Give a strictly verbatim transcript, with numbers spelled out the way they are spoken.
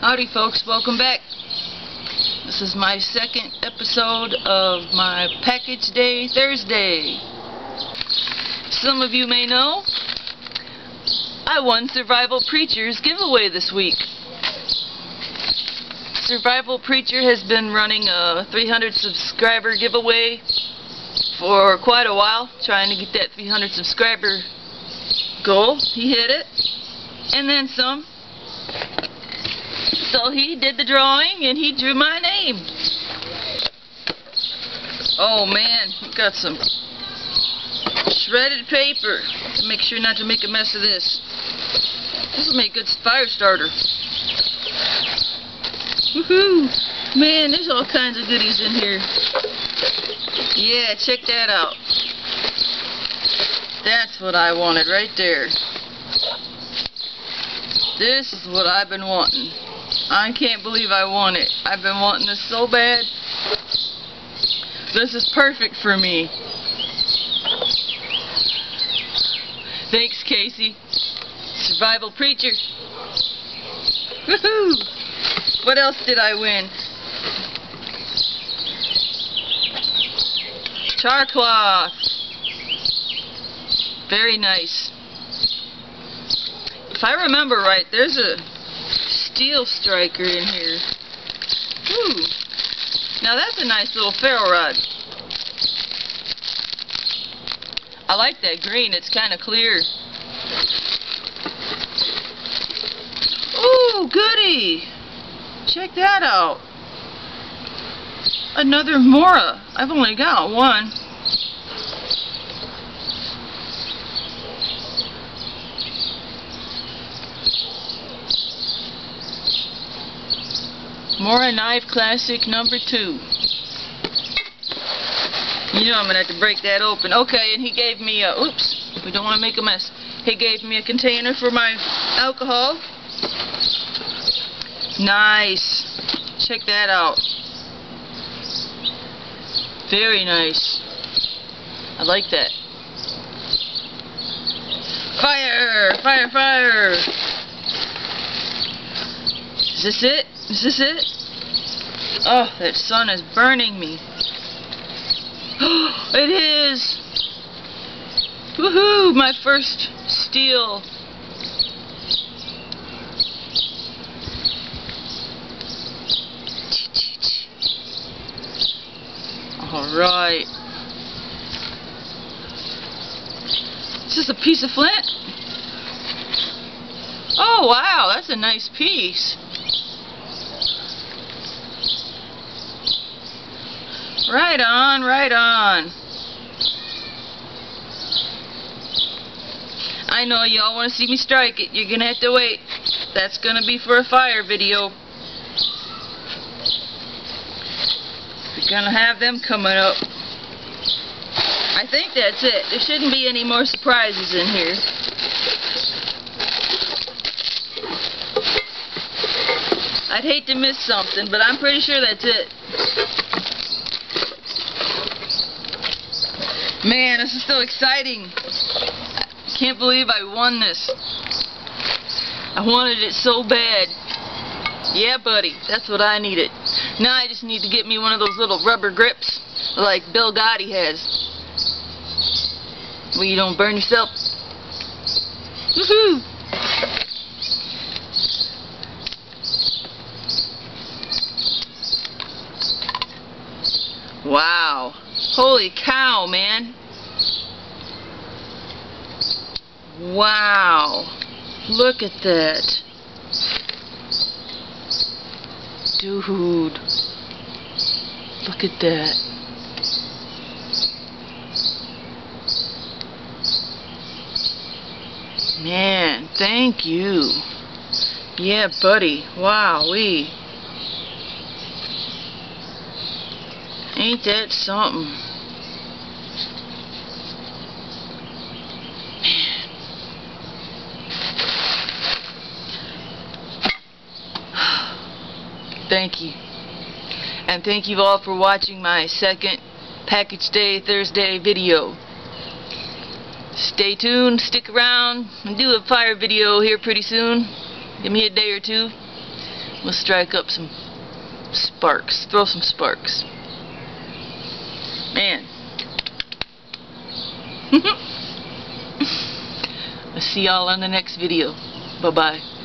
Howdy folks, welcome back. This is my second episode of my Package Day Thursday. Some of you may know, I won Survival Preacher's giveaway this week. Survival Preacher has been running a three hundred subscriber giveaway for quite a while, trying to get that three hundred subscriber goal. He hit it, and then some. So he did the drawing, and he drew my name. Oh man, I've got some shredded paper to make sure not to make a mess of this. This will make a good fire starter. Woohoo! Man, there's all kinds of goodies in here. Yeah, check that out. That's what I wanted right there. This is what I've been wanting. I can't believe I want it. I've been wanting this so bad. This is perfect for me. Thanks, Casey. Survival Preacher. Woohoo! What else did I win? Charcloth. Very nice. If I remember right, there's a steel striker in here. Ooh. Now that's a nice little ferro rod. I like that green. It's kind of clear. Ooh, goody! Check that out. Another Mora. I've only got one. Mora Knife Classic Number Two. You know I'm going to have to break that open. Okay, and he gave me a... Oops, we don't want to make a mess. He gave me a container for my alcohol. Nice. Check that out. Very nice. I like that. Fire! Fire! Fire! Is this it? Is this it? Oh, that sun is burning me. It is! Woohoo! My first steel. Alright. Is this a piece of flint? Oh, wow! That's a nice piece. Right on, right on. I know y'all want to see me strike it. You're going to have to wait. That's going to be for a fire video. We're going to have them coming up. I think that's it. There shouldn't be any more surprises in here. I'd hate to miss something, but I'm pretty sure that's it. Man, this is so exciting. I can't believe I won this. I wanted it so bad. Yeah, buddy, that's what I needed. Now I just need to get me one of those little rubber grips like Bill Gotti has. Well, you don't burn yourself. Woohoo! Wow. Holy cow, man. Wow. Look at that. Dude. Look at that. Man, thank you. Yeah, buddy. Wowee. Ain't that something? Man. Thank you. And thank you all for watching my second Package Day Thursday video. Stay tuned, stick around, and do a fire video here pretty soon. Give me a day or two. We'll strike up some sparks. Throw some sparks. Man. I'll see y'all on the next video. Bye-bye.